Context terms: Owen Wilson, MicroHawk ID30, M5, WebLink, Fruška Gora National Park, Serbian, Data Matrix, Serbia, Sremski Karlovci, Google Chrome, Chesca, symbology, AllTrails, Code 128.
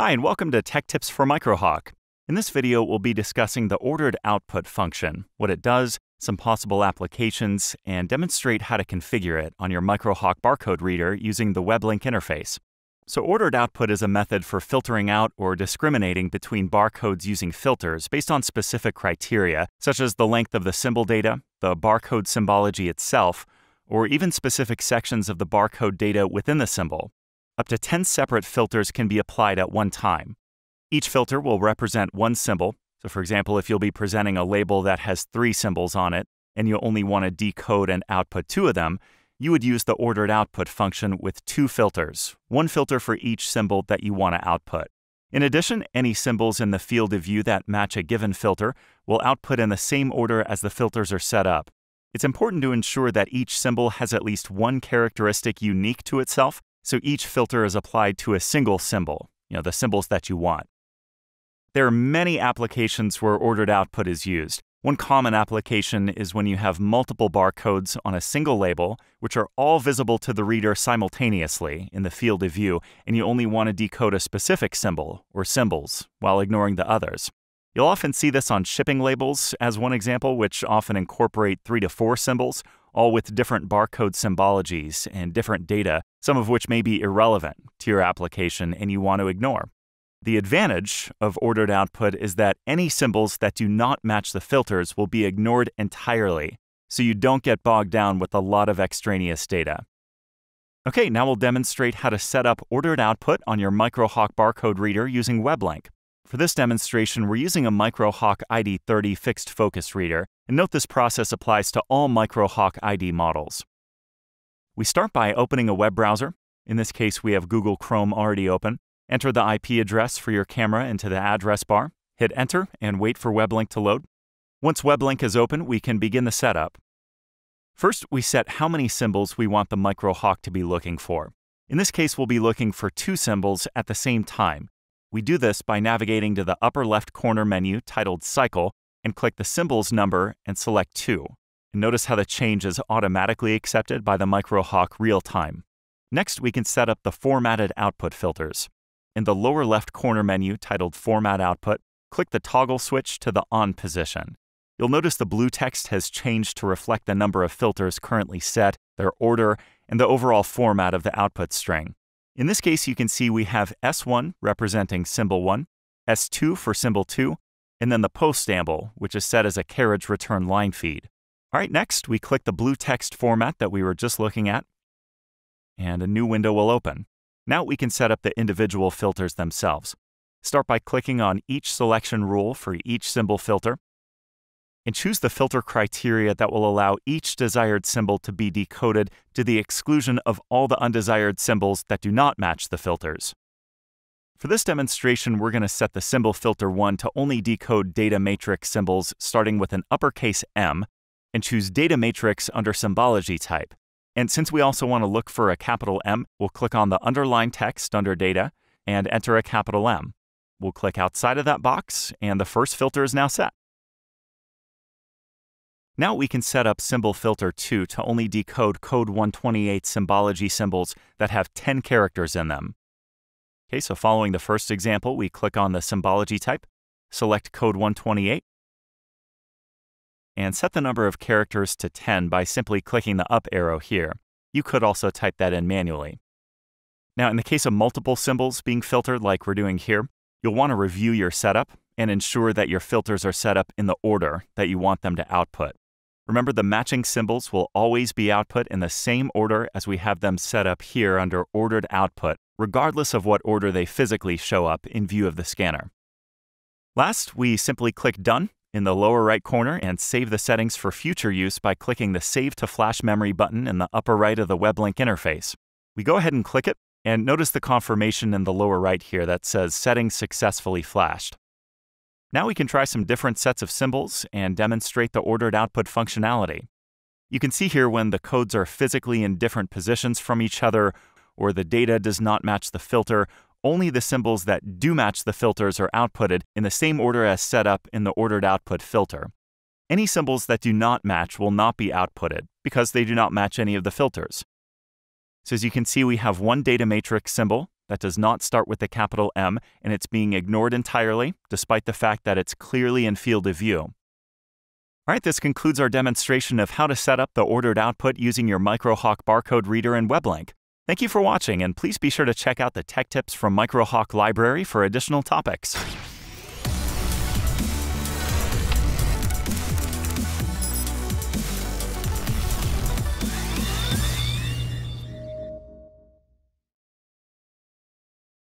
Hi, and welcome to Tech Tips for MicroHawk. In this video, we'll be discussing the ordered output function, what it does, some possible applications, and demonstrate how to configure it on your MicroHawk barcode reader using the WebLink interface. So ordered output is a method for filtering out or discriminating between barcodes using filters based on specific criteria, such as the length of the symbol data, the barcode symbology itself, or even specific sections of the barcode data within the symbol. Up to 10 separate filters can be applied at one time. Each filter will represent one symbol. So for example, if you'll be presenting a label that has 3 symbols on it, and you only want to decode and output 2 of them, you would use the ordered output function with 2 filters, one filter for each symbol that you want to output. In addition, any symbols in the field of view that match a given filter will output in the same order as the filters are set up. It's important to ensure that each symbol has at least one characteristic unique to itself, so each filter is applied to a single symbol, the symbols that you want. There are many applications where ordered output is used. One common application is when you have multiple barcodes on a single label, which are all visible to the reader simultaneously in the field of view, and you only want to decode a specific symbol or symbols while ignoring the others. You'll often see this on shipping labels as one example, which often incorporate 3 to 4 symbols, all with different barcode symbologies and different data, some of which may be irrelevant to your application and you want to ignore. The advantage of ordered output is that any symbols that do not match the filters will be ignored entirely, so you don't get bogged down with a lot of extraneous data. Okay, now we'll demonstrate how to set up ordered output on your MicroHawk barcode reader using WebLink. For this demonstration, we're using a MicroHawk ID30 fixed focus reader, and note this process applies to all MicroHawk ID models. We start by opening a web browser. In this case, we have Google Chrome already open. Enter the IP address for your camera into the address bar. Hit Enter and wait for WebLink to load. Once WebLink is open, we can begin the setup. First, we set how many symbols we want the MicroHawk to be looking for. In this case, we'll be looking for 2 symbols at the same time. We do this by navigating to the upper left corner menu titled Cycle and click the symbols number and select 2. And notice how the change is automatically accepted by the MicroHawk real time. Next, we can set up the formatted output filters. In the lower left corner menu titled Format Output, click the toggle switch to the On position. You'll notice the blue text has changed to reflect the number of filters currently set, their order, and the overall format of the output string. In this case, you can see we have S1 representing symbol 1, S2 for symbol 2, and then the postamble, which is set as a carriage return line feed. All right, next, we click the blue text format that we were just looking at, and a new window will open. Now we can set up the individual filters themselves. Start by clicking on each selection rule for each symbol filter, and choose the filter criteria that will allow each desired symbol to be decoded to the exclusion of all the undesired symbols that do not match the filters. For this demonstration, we're going to set the symbol filter 1 to only decode data matrix symbols starting with an uppercase M, and choose Data Matrix under Symbology Type. And since we also want to look for a capital M, we'll click on the underline text under Data and enter a capital M. We'll click outside of that box, and the first filter is now set. Now we can set up symbol filter 2 to only decode Code 128 symbology symbols that have 10 characters in them. Okay, so following the first example, we click on the symbology type, select Code 128, and set the number of characters to 10 by simply clicking the up arrow here. You could also type that in manually. Now, in the case of multiple symbols being filtered like we're doing here, you'll want to review your setup and ensure that your filters are set up in the order that you want them to output. Remember, the matching symbols will always be output in the same order as we have them set up here under Ordered Output, regardless of what order they physically show up in view of the scanner. Last, we simply click Done in the lower right corner and save the settings for future use by clicking the Save to Flash Memory button in the upper right of the WebLink interface. We go ahead and click it, and notice the confirmation in the lower right here that says Settings Successfully Flashed. Now we can try some different sets of symbols and demonstrate the ordered output functionality. You can see here when the codes are physically in different positions from each other or the data does not match the filter, only the symbols that do match the filters are outputted in the same order as set up in the ordered output filter. Any symbols that do not match will not be outputted because they do not match any of the filters. So as you can see, we have one data matrix symbol, that does not start with the capital M, and it's being ignored entirely, despite the fact that it's clearly in field of view. All right, this concludes our demonstration of how to set up the ordered output using your MicroHawk barcode reader and WebLink. Thank you for watching, and please be sure to check out the tech tips from MicroHawk library for additional topics.